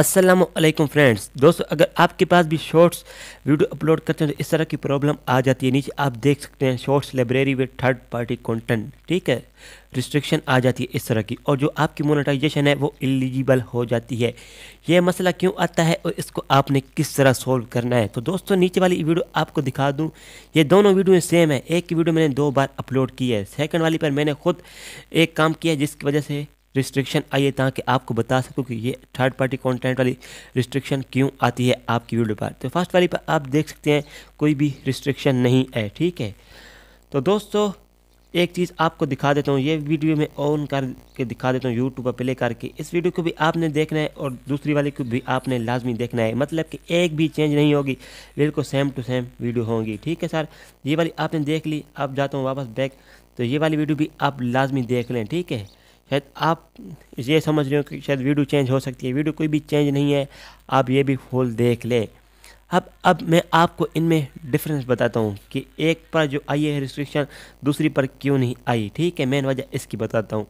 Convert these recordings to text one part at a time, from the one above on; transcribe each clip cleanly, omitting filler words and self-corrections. अस्सलामुअलैकुम फ्रेंड्स। दोस्तों, अगर आपके पास भी शॉर्ट्स वीडियो अपलोड करते हैं तो इस तरह की प्रॉब्लम आ जाती है। नीचे आप देख सकते हैं shorts library with third party content, ठीक है, रिस्ट्रिक्शन आ जाती है इस तरह की, और जो आपकी मोनेटाइजेशन है वो एलिजिबल हो जाती है। यह मसला क्यों आता है और इसको आपने किस तरह सोल्व करना है, तो दोस्तों नीचे वाली वीडियो आपको दिखा दूं। ये दोनों वीडियो सेम है, एक की वीडियो मैंने 2 बार अपलोड की है, सेकंड वाली पर मैंने खुद एक काम किया है जिसकी वजह से रिस्ट्रिक्शन आई है, ताकि आपको बता सकूं कि ये थर्ड पार्टी कंटेंट वाली रिस्ट्रिक्शन क्यों आती है आपकी वीडियो पर। तो फर्स्ट वाली पर आप देख सकते हैं कोई भी रिस्ट्रिक्शन नहीं है, ठीक है। तो दोस्तों एक चीज़ आपको दिखा देता हूँ, ये वीडियो मैं ऑन करके दिखा देता हूँ यूट्यूब पर प्ले करके। इस वीडियो को भी आपने देखना है और दूसरी वाली को भी आपने लाजमी देखना है, मतलब कि एक भी चेंज नहीं होगी, बिल्कुल सेम टू सेम वीडियो होंगी, ठीक है सर। ये वाली आपने देख ली, अब जाता हूँ वापस बैक, तो ये वाली वीडियो भी आप लाजमी देख लें, ठीक है। शायद आप ये समझ रहे हो कि शायद वीडियो चेंज हो सकती है, वीडियो कोई भी चेंज नहीं है, आप ये भी फुल देख लें। अब मैं आपको इनमें डिफरेंस बताता हूँ कि एक पर जो आई है रिस्ट्रिक्शन दूसरी पर क्यों नहीं आई, ठीक है, मेन वजह इसकी बताता हूँ।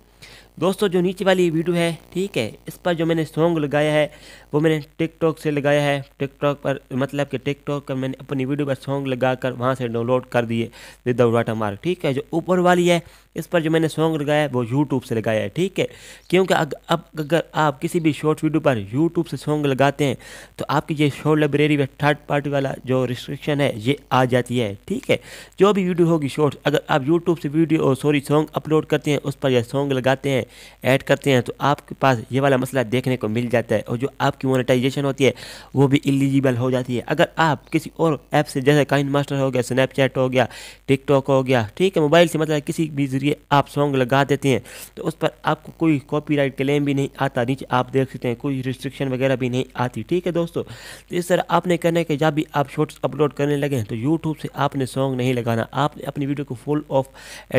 दोस्तों जो नीचे वाली वीडियो है, ठीक है, इस पर जो मैंने सॉन्ग लगाया है वो मैंने टिकटॉक से लगाया है, टिकटॉक पर, मतलब कि टिकटॉक पर मैंने अपनी वीडियो पर सॉन्ग लगाकर वहाँ से डाउनलोड कर दिए विदाउट वाटरमार्क, ठीक है। जो ऊपर वाली है इस पर जो मैंने सॉन्ग लगाया है वो यूट्यूब से लगाया है, ठीक है, क्योंकि अब अगर आप किसी भी शॉर्ट वीडियो पर यूट्यूब से सॉन्ग लगाते हैं तो आपकी ये शॉर्ट लाइब्रेरी में थर्ड पार्टी वाला जो रिस्ट्रिक्शन है ये आ जाती है, ठीक है। जो भी वीडियो होगी शॉर्ट, अगर आप यूट्यूब से वीडियो सॉन्ग अपलोड करते हैं, उस पर यह सॉन्ग लगाते हैं, ऐड करते हैं, तो आपके पास ये वाला मसला देखने को मिल जाता है और जो आपकी मोनेटाइजेशन होती है वो भी एलिजिबल हो जाती है। अगर आप किसी और ऐप से, जैसे काइन मास्टर हो गया, स्नैपचैट हो गया, टिकटॉक हो गया, ठीक है, मोबाइल से, मतलब किसी भी जरिए आप सॉन्ग लगा देते हैं तो उस पर आपको कोई कॉपीराइट क्लेम भी नहीं आता, नीचे आप देख सकते हैं कोई रिस्ट्रिक्शन वगैरह भी नहीं आती, ठीक है दोस्तों। तो इस तरह आपने करना है कि जब भी आप शॉर्ट्स अपलोड करने लगे तो यूट्यूब से आपने सॉन्ग नहीं लगाना, आपने अपनी वीडियो को फुल ऑफ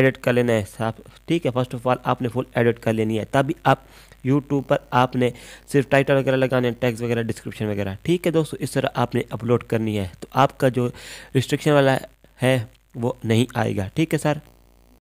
एडिट कर लेना है साहब, ठीक है। फर्स्ट ऑफ ऑल आपने फुल एडिट कर लेनी है, तभी आप YouTube पर आपने सिर्फ टाइटल वगैरह लगाने, टैग्स वगैरह, डिस्क्रिप्शन वगैरह, ठीक है दोस्तों। इस तरह आपने अपलोड करनी है तो आपका जो रिस्ट्रिक्शन वाला है वो नहीं आएगा, ठीक है सर।